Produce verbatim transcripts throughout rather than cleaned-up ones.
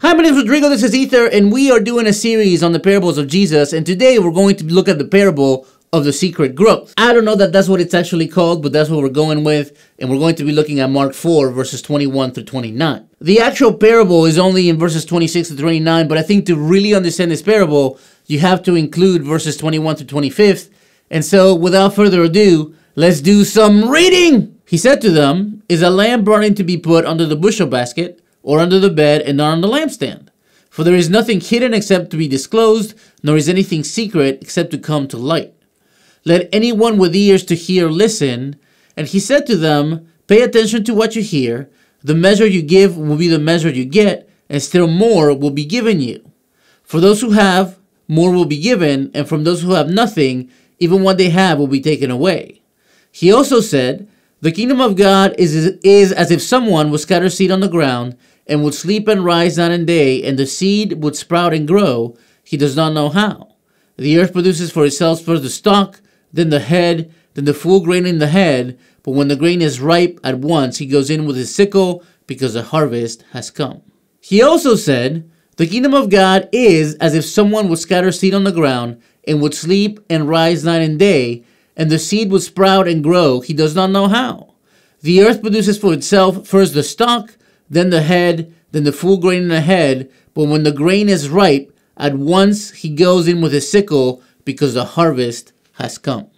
Hi, my name is Rodrigo, this is Ether, and we are doing a series on the parables of Jesus, and today we're going to look at the parable of the secret growth. I don't know that that's what it's actually called, but that's what we're going with, and we're going to be looking at Mark four, verses twenty-one through twenty-nine. The actual parable is only in verses twenty-six to twenty-nine, but I think to really understand this parable, you have to include verses twenty-one to twenty-five, and so without further ado, let's do some reading! He said to them, "Is a lamb brought in to be put under the bushel basket, or under the bed, and not on the lampstand? For there is nothing hidden except to be disclosed, nor is anything secret except to come to light. Let anyone with ears to hear listen." And he said to them, "Pay attention to what you hear. The measure you give will be the measure you get, and still more will be given you. For those who have, more will be given, and from those who have nothing, even what they have will be taken away." He also said, "The kingdom of God is, is as if someone would scatter seed on the ground, and would sleep and rise night and day, and the seed would sprout and grow, he does not know how. The earth produces for itself first the stalk, then the head, then the full grain in the head, but when the grain is ripe at once, he goes in with his sickle, because the harvest has come." He also said, "The kingdom of God is as if someone would scatter seed on the ground, and would sleep and rise night and day, and the seed would sprout and grow, he does not know how. The earth produces for itself first the stalk, then the head, then the full grain in the head, but when the grain is ripe, at once he goes in with his sickle, because the harvest has come."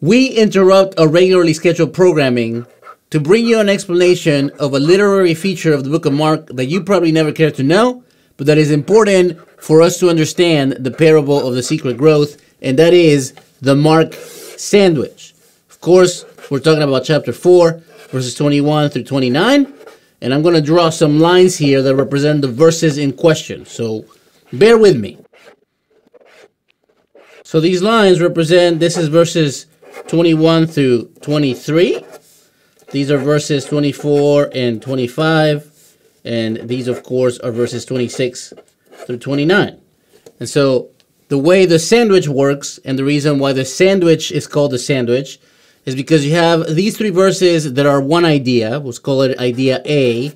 We interrupt our regularly scheduled programming to bring you an explanation of a literary feature of the book of Mark that you probably never cared to know, but that is important for us to understand the parable of the secret growth, and that is the Mark sandwich. Of course, we're talking about chapter four, verses twenty-one through twenty-nine, and I'm going to draw some lines here that represent the verses in question, so bear with me. So these lines represent, this is verses twenty-one through twenty-three, these are verses twenty-four and twenty-five, and these of course are verses twenty-six through twenty-nine. And so the way the sandwich works, and the reason why the sandwich is called the sandwich, is because you have these three verses that are one idea, let's call it idea A,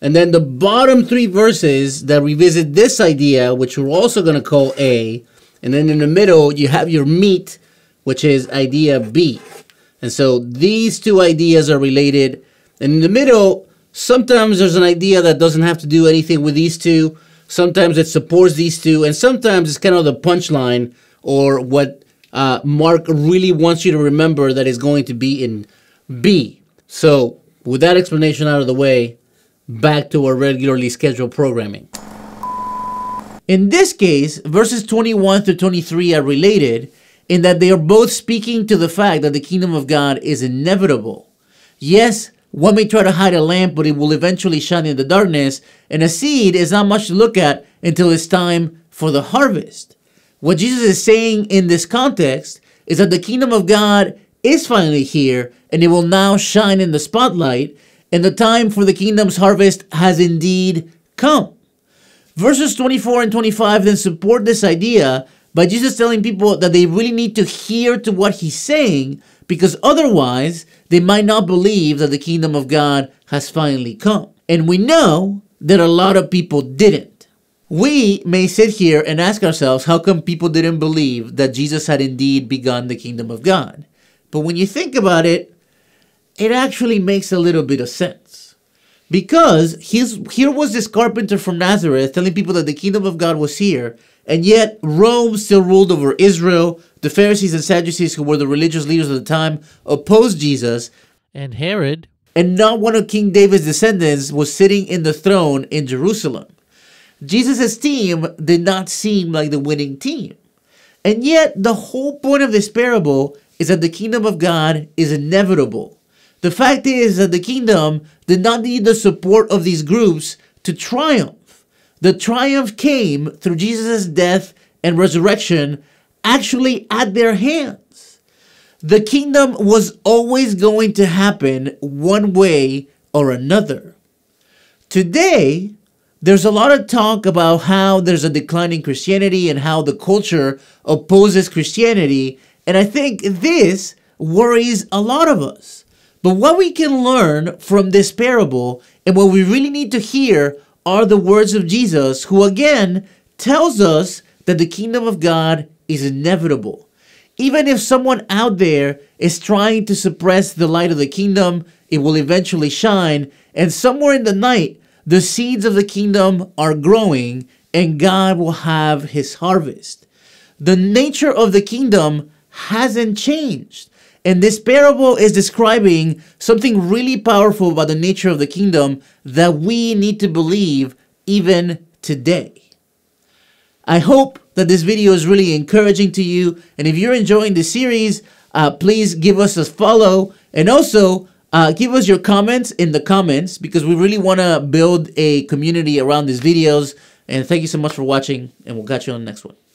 and then the bottom three verses that revisit this idea, which we're also going to call A, and then in the middle you have your meat, which is idea B. And so these two ideas are related, and in the middle, sometimes there's an idea that doesn't have to do anything with these two, sometimes it supports these two, and sometimes it's kind of the punchline, or what Uh, Mark really wants you to remember that is going to be in B. So, with that explanation out of the way, back to our regularly scheduled programming. In this case, verses twenty-one through twenty-three are related in that they are both speaking to the fact that the kingdom of God is inevitable. Yes, one may try to hide a lamp, but it will eventually shine in the darkness, and a seed is not much to look at until it's time for the harvest. What Jesus is saying in this context is that the kingdom of God is finally here, and it will now shine in the spotlight, and the time for the kingdom's harvest has indeed come. Verses twenty-four and twenty-five then support this idea by Jesus telling people that they really need to hear to what he's saying, because otherwise they might not believe that the kingdom of God has finally come. And we know that a lot of people didn't. We may sit here and ask ourselves, how come people didn't believe that Jesus had indeed begun the kingdom of God? But when you think about it, it actually makes a little bit of sense. Because he's, here was this carpenter from Nazareth telling people that the kingdom of God was here, and yet Rome still ruled over Israel, the Pharisees and Sadducees, who were the religious leaders of the time, opposed Jesus, and Herod, and not one of King David's descendants was sitting in the throne in Jerusalem. Jesus' team did not seem like the winning team. And yet, the whole point of this parable is that the kingdom of God is inevitable. The fact is that the kingdom did not need the support of these groups to triumph. The triumph came through Jesus' death and resurrection, actually at their hands. The kingdom was always going to happen one way or another. Today, there's a lot of talk about how there's a decline in Christianity and how the culture opposes Christianity, and I think this worries a lot of us. But what we can learn from this parable and what we really need to hear are the words of Jesus, who again tells us that the kingdom of God is inevitable. Even if someone out there is trying to suppress the light of the kingdom, it will eventually shine, and somewhere in the night, the seeds of the kingdom are growing and God will have his harvest. The nature of the kingdom hasn't changed. And this parable is describing something really powerful about the nature of the kingdom that we need to believe even today. I hope that this video is really encouraging to you. And if you're enjoying this series, uh, please give us a follow. And also, uh, give us your comments in the comments, because we really want to build a community around these videos. And thank you so much for watching, and we'll catch you on the next one.